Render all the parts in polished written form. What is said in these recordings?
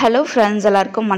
Hello friends, welcome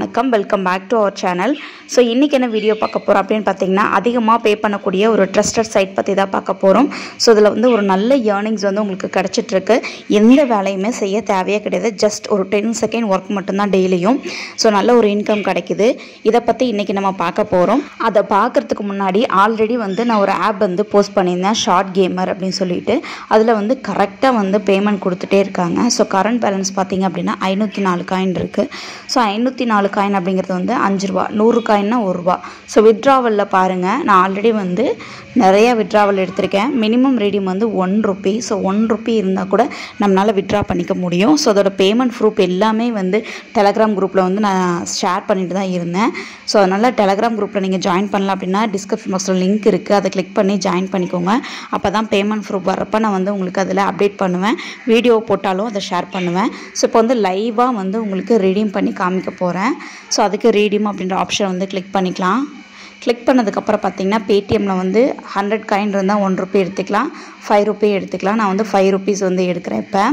back to our channel. So இன்னைக்கு என்ன video பார்க்க போறோம் அப்படினு பாத்தீங்கன்னா அதிகமா பே பண்ணக்கூடிய ஒரு ட்ரஸ்டட் சைட் பத்தி தான் பார்க்க போறோம். சோ இதுல வந்து ஒரு நல்ல earnings வந்து உங்களுக்கு கிடைச்சிட்டு இருக்கு. எந்த வேலையுமே செய்ய தேவையே கிடையாது. Just ஒரு 10 செகண்ட் work மட்டும் தான் டெய்லியும். சோ நல்ல ஒரு இன்கம் கிடைக்குது. இத பத்தி இன்னைக்கு நம்ம பார்க்க போறோம். அத பார்க்கிறதுக்கு முன்னாடி ஆல்ரெடி வந்து நான் ஒரு ஆப் வந்து போஸ்ட் பண்ணியிருந்தேன் ஷார்ட் கேமர் அப்படினு சொல்லிட்டு. அதுல வந்து கரெக்ட்டா வந்து பேமெண்ட் கொடுத்துட்டே இருக்காங்க. சோ கரண்ட் பேலன்ஸ் பாத்தீங்க அப்படினா 504 காயின் இருக்கு. So 504 காயின் அப்படிங்கிறது வந்து 5 ரூபாய் 100 காயின்னா 1 ரூபாய் சோ withdrawalல பாருங்க நான் ஆல்ரெடி வந்து நிறைய withdrawal எடுத்துர்க்கேன் minimum redeem வந்து 1 ரூபாய் சோ 1 ரூபாய் இருந்தா கூட நம்மனால withdraw பண்ணிக்க முடியும் சோ அதோட payment proof எல்லாமே வந்து Telegram groupல வந்து நான் ஷேர் பண்ணிட்டு தான் இருந்தேன் சோ அதனால Telegram groupல நீங்க join பண்ணலாம் அப்படினா description boxல link இருக்கு அத click பண்ணி join பண்ணிக்கோங்க அப்பதான் payment proof வரப்ப நான் வந்து உங்களுக்கு அதுல அப்டேட் பண்ணுவேன் வீடியோ போட்டாலும் அத ஷேர் பண்ணுவேன் சோ இப்போ வந்து லைவா வந்து உங்களுக்கு redeem பண்ணி காமிக்க போறேன் சோ அதுக்கு redeem அப்படிங்கற ஆப்ஷன் வந்து click பண்ணிக்கலாம் click பண்ணதுக்கு அப்புறம் பாத்தீங்கன்னா Paytm ல வந்து 100 காயின் இருந்தா 1 ரூபாய் எடுத்துக்கலாம் 5 ரூபாய் எடுத்துக்கலாம் நான் வந்து 5 ரூபீஸ் வந்து எடுக்கறேன் இப்ப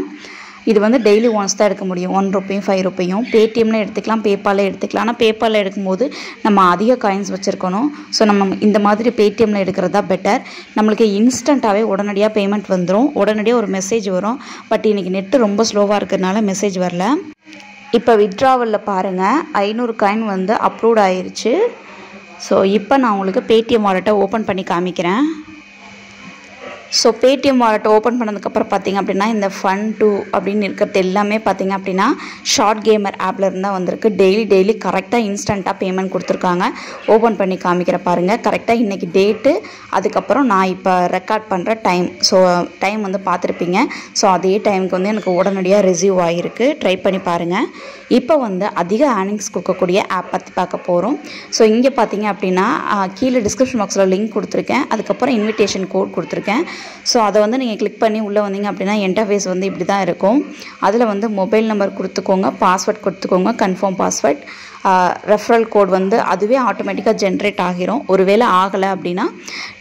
இது வந்து டெய்லி ஒன்ஸ் தான் எடுக்க முடியும் 1 ரூபாயும் 5 ரூபாயும் Paytm ல எடுத்துக்கலாம் PayPal ல எடுத்துக்கலாம் ஆனா PayPal ல எடுக்கும்போது நம்ம அதிக காயின்ஸ் வச்சிருக்கணும் சோ நம்ம இந்த மாதிரி Paytm ல எடுக்கிறது தான் பெட்டர் நமக்கு இன்ஸ்டன்ட்டாவே உடனடியா பேமெண்ட் வந்துரும் உடனடியா ஒரு மெசேஜ் வரும் பட் இன்னைக்கு நெட் ரொம்ப ஸ்லோவா இருக்கறனால மெசேஜ் வரல இப்போ withdrawalல பாருங்க 500 காயின் வந்து அப்ரூவ்ட் ஆயிருச்சு சோ இப்போ நான் உங்களுக்கு Paytm wallet ஓபன் பண்ணி காமிக்கிறேன் சோ Paytm wallet ஓபன் பண்ணதுக்கு அப்புறம் பாத்தீங்க அப்படினா இந்த fun to அப்படினு இருக்கிறது எல்லாமே பாத்தீங்க அப்படினா ஷார்ட் கேமர் ஆப்ல இருந்தா வந்திருக்கு டெய்லி கரெக்ட்டா இன்ஸ்டன்ட்டா பேமெண்ட் கொடுத்திருக்காங்க ஓபன் பண்ணி காமிக்கிற பாருங்க கரெக்ட்டா இன்னைக்கு டேட் அதுக்கு அப்புறம் நான் இப்ப ரெக்கார்ட் பண்ற டைம் சோ டைம் வந்து பாத்திருப்பீங்க சோ அதே டைம்க்கு வந்து எனக்கு உடனடியா ரிசீவ் ஆயிருக்கு ட்ரை பண்ணி பாருங்க இப்போ வந்து அதிக earnings கொடுக்கக்கூடிய ஆப் பத்தி பார்க்க போறோம் சோ இங்க பாத்தீங்க அப்படினா கீழ டிஸ்கிரிப்ஷன் பாக்ஸ்ல லிங்க் கொடுத்திருக்கேன் அதுக்கு அப்புறம் இன்விடேஷன் கோட் கொடுத்திருக்கேன் சோ அத வந்து நீங்க click பண்ணி உள்ள வந்தீங்க அப்படினா இன்டர்ஃபேஸ் வந்து இப்படி தான் இருக்கும் அதுல வந்து மொபைல் நம்பர் கொடுத்துக்கோங்க பாஸ்வேர்ட் கொடுத்துக்கோங்க கன்ஃபார்ம் பாஸ்வேர்ட் ரெஃபரல் கோட் வந்து அதுவே ஆட்டோமேட்டிக்கா ஜெனரேட் ஆகிரும் ஒருவேளை ஆகல அப்படினா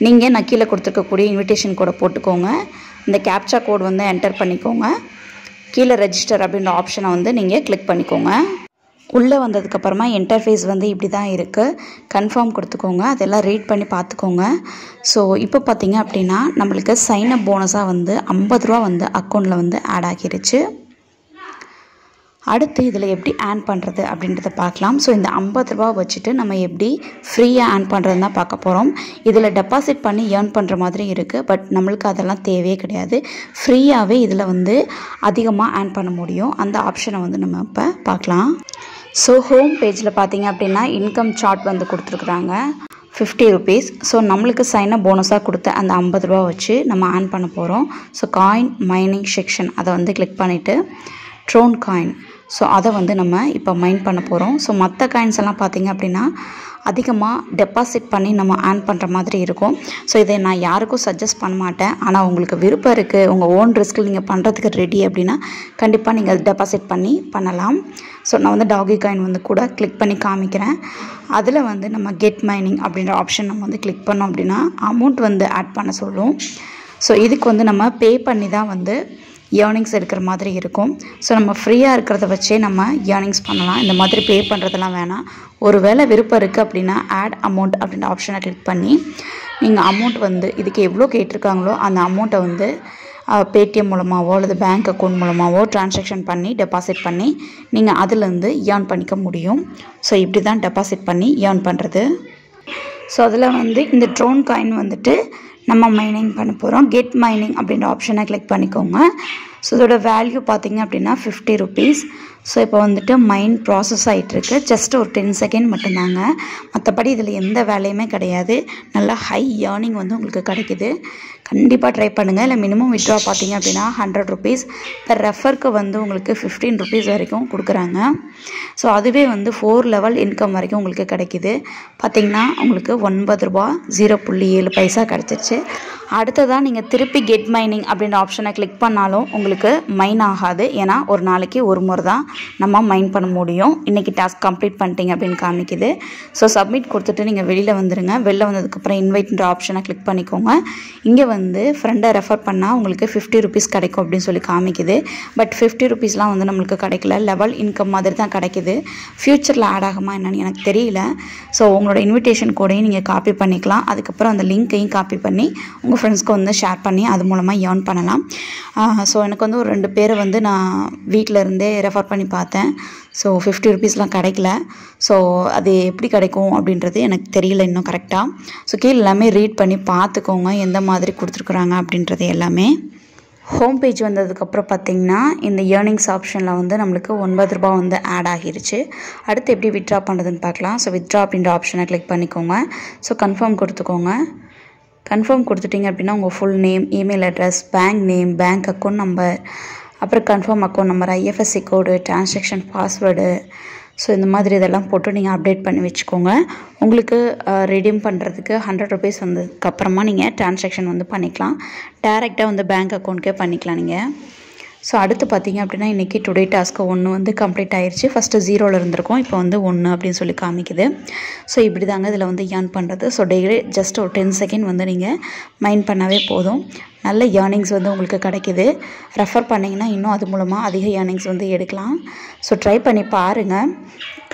நீங்க நான் கீழ கொடுத்திருக்க கூடிய இன்விடேஷன் கோட் போட்டுக்கோங்க இந்த கேப்சா கோட் வந்து என்டர் பண்ணிக்கோங்க கீழ ரெஜிஸ்டர் அப்படிங்கிற ஆப்ஷனை வந்து நீங்க click பண்ணிக்கோங்க உள்ள வந்ததுக்கு அப்புறமா இன்டர்ஃபேஸ் வந்து இப்படி தான் இருக்கு கன்ஃபார்ம் கொடுத்துக்கோங்க அதெல்லாம் ரீட் பண்ணி பாத்துக்கோங்க சோ இப்போ பாத்தீங்க அப்படினா நமக்கு சைன் அப் போனஸா வந்து 50 ரூபாய் வந்து அக்கவுண்ட்ல வந்து ஆட் ஆகிருச்சு அடுத்து இதல எப்படி earn பண்றது அப்படின்றத பார்க்கலாம் சோ இந்த 50 ரூபாய் வச்சிட்டு நம்ம எப்படி ஃப்ரீயா earn பண்றதுன்னா பார்க்க போறோம் இதல டெபாசிட் பண்ணி earn பண்ற மாதிரி இருக்கு பட் நமக்கு அதெல்லாம் தேவையே கிடையாது ஃப்ரீயாவே இதல வந்து அதிகமா earn பண்ண முடியும் அந்த ஆப்ஷனை வந்து நம்ம இப்ப பார்க்கலாம் சோ ஹோம் பேஜ்ல பாத்தீங்க அப்படினா இன்கம் சார்ட் வந்து கொடுத்திருக்காங்க 50 rupees சோ நமக்கு சைன் அப் போனஸா கொடுத்த அந்த 50 ரூபாய் வச்சு நம்ம earn பண்ண போறோம் சோ காயின் மைனிங் செக்ஷன் அத வந்து click பண்ணிட்டு Tron coin so அத வந்து நம்ம இப்ப மைன் பண்ண போறோம் சோ மத்த காயின்ஸ் எல்லாம் பாத்தீங்க அப்படினா அதிகமா டெபாசிட் பண்ணி நம்ம earn பண்ற மாதிரி இருக்கும் சோ இதை நான் யாருக்கும் சஜஸ்ட் பண்ண மாட்டேன் ஆனா உங்களுக்கு விருப்பம் இருக்கு உங்க own risk நீங்க பண்றதுக்கு ரெடி அப்படினா கண்டிப்பா நீங்க டெபாசிட் பண்ணி பண்ணலாம் சோ நான் வந்து டாகி காயின் வந்து கூட click பண்ணி காமிக்கிறேன் அதுல வந்து நம்ம get mining அப்படிங்கற ஆப்ஷன் நம்ம வந்து click பண்ணோம் அப்படினா amount வந்து add பண்ண சொல்லும் சோ இதுக்கு வந்து நம்ம பே பண்ணி தான் வந்து earnings எடுக்கிற மாதிரி இருக்கும் சோ நம்ம ஃப்ரீயா இருக்குறத வச்சே நம்ம earnings பண்ணலாம் இந்த மாதிரி பே பண்றதெல்லாம் வேணாம் ஒருவேளை விருப்பம் இருக்கு அப்படினா add amount அப்படிங்கற ஆப்ஷனை click பண்ணி நீங்க amount வந்து இதுக்கு எவ்வளவு கேட்டிருக்காங்களோ அந்த amount-ஐ வந்து Paytm மூலமாவோ அல்லது bank account மூலமாவோ transaction பண்ணி deposit பண்ணி நீங்க அதுல இருந்து earn பண்ணிக்க முடியும் சோ இப்படி தான் deposit பண்ணி earn பண்றது சோ அதுல வந்து இந்த Tron coin வந்துட்டு நம்ம மைனிங் பண்ண போறோம் get mining அப்படிங்கற ஆப்ஷனை click பண்ணிக்கோங்க சோ இதோட வேல்யூ பாத்தீங்க அப்படினா 50 rupees சோ இப்போ வந்துட்டு மைன் process ஆயிட்டு இருக்கு just ஒரு 10 செகண்ட் மட்டும் தாங்க மத்தபடி இதுல எந்த வேலையுமே கிடையாது நல்ல ஹை earning வந்து உங்களுக்கு கிடைக்குது கண்டிப்பா ட்ரை பண்ணுங்க இல்ல minimum withdraw பாத்தீங்க அப்படினா 100 rupees per referக்கு வந்து உங்களுக்கு 15 rupees வரைக்கும் கொடுக்கறாங்க சோ அதுவே வந்து 4 லெவல் இன்கம் வரைக்கும் உங்களுக்கு கிடைக்குது பாத்தீங்கன்னா உங்களுக்கு 9 ரூபாய் 0.7 பைசா கிடைச்சிருச்சு ஆயிடுச்சு. அடுத்ததாக நீங்கள் திருப்பி கெட் மைனிங் அப்படின்ற ஆப்ஷனை கிளிக் பண்ணாலும் உங்களுக்கு மைன் ஆகாது. ஏன்னா ஒரு நாளைக்கு ஒரு முறை தான் நம்ம மைன் பண்ண முடியும். இன்றைக்கி டாஸ்க் கம்ப்ளீட் பண்ணிட்டீங்க அப்படின்னு காமிக்குது. ஸோ சப்மிட் கொடுத்துட்டு நீங்கள் வெளியில் வந்துடுங்க. வெளில வந்ததுக்கப்புறம் இன்வைட்ன்ற ஆப்ஷனை கிளிக் பண்ணிக்கோங்க. இங்கே வந்து ஃப்ரெண்டை ரெஃபர் பண்ணால் உங்களுக்கு 50 ரூபீஸ் கிடைக்கும் அப்படின்னு சொல்லி காமிக்குது. பட் 50 ரூபீஸ்லாம் வந்து நம்மளுக்கு கிடைக்கல, லெவல் இன்கம் மாதிரி தான் கிடைக்கிது. ஃப்யூச்சரில் ஆட் ஆகுமா என்னன்னு எனக்கு தெரியல. ஸோ உங்களோட இன்விடேஷன் கோடையும் நீங்கள் காப்பி பண்ணிக்கலாம். அதுக்கப்புறம் அந்த லிங்க்கையும் காப்பி பண்ணி உங்கள் ஃப்ரெண்ட்ஸ்க்கு வந்து ஷேர் பண்ணி அது மூலமாக ஏர்ன் பண்ணலாம். ஸோ எனக்கு வந்து ஒரு 2 பேரை வந்து நான் வீட்டில் இருந்தே ரெஃபர் பண்ணி பார்த்தேன். ஸோ 50 ரூபீஸ்லாம் கிடைக்கல. ஸோ அது எப்படி கிடைக்கும் அப்படின்றது எனக்கு தெரியல இன்னும் கரெக்டாக. ஸோ கீழே எல்லாமே ரீட் பண்ணி பார்த்துக்கோங்க எந்த மாதிரி கொடுத்துருக்குறாங்க அப்படின்றது எல்லாமே. ஹோம் பேஜ் வந்ததுக்கப்புறம் பார்த்திங்கன்னா இந்த ஏர்னிங்ஸ் ஆப்ஷனில் வந்து நம்மளுக்கு 9 ரூபா வந்து ஆட் ஆகிருச்சு. அடுத்து எப்படி வித்ட்ரா பண்ணுறதுன்னு பார்க்கலாம். ஸோ வித்ட்ரா அப்படின்ற ஆப்ஷனை கிளிக் பண்ணிக்கோங்க. ஸோ கன்ஃபார்ம் கொடுத்துக்கோங்க. கன்ஃபார்ம் கொடுத்துட்டிங்க அப்படின்னா உங்கள் full name, email address, bank name, bank account number, அப்புறம் confirm account number, IFSC code, transaction password, so இந்த மாதிரி இதெல்லாம் போட்டு நீங்கள் அப்டேட் பண்ணி வச்சுக்கோங்க. உங்களுக்கு ரிடீம் பண்ணுறதுக்கு 100 ரூபீஸ் வந்ததுக்கப்புறமா நீங்கள் டிரான்சாக்ஷன் வந்து பண்ணிக்கலாம். டேரெக்டாக வந்து பேங்க் அக்கௌண்ட்டுக்கே பண்ணிக்கலாம் நீங்கள். ஸோ அடுத்து பார்த்திங்க அப்படின்னா இன்றைக்கி டுடே டாஸ்க்கு 1 வந்து கம்ப்ளீட் ஆகிடுச்சு. ஃபஸ்ட்டு 0வில் இருந்திருக்கோம், இப்போ வந்து 1 அப்படின்னு சொல்லி காமிக்குது. ஸோ இப்படி தாங்க இதில் வந்து ஏர்ன் பண்ணுறது. ஸோ டெய்லி ஜஸ்ட் ஒரு 10 செகண்ட் வந்து நீங்கள் மைண்ட் பண்ணாவே போதும், நல்ல ஏர்னிங்ஸ் வந்து உங்களுக்கு கிடைக்கிது. ரெஃபர் பண்ணிங்கன்னா இன்னும் அது மூலமாக அதிக ஏர்னிங்ஸ் வந்து எடுக்கலாம். ஸோ ட்ரை பண்ணி பாருங்கள்.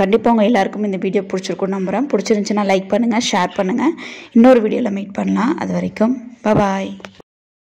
கண்டிப்பாக உங்கள் எல்லாேருக்கும் இந்த வீடியோ பிடிச்சிருக்குன்னு நம்புகிறேன். பிடிச்சிருந்துச்சின்னா லைக் பண்ணுங்கள், ஷேர் பண்ணுங்கள். இன்னொரு வீடியோவில் மீட் பண்ணலாம். அது வரைக்கும் பாய்.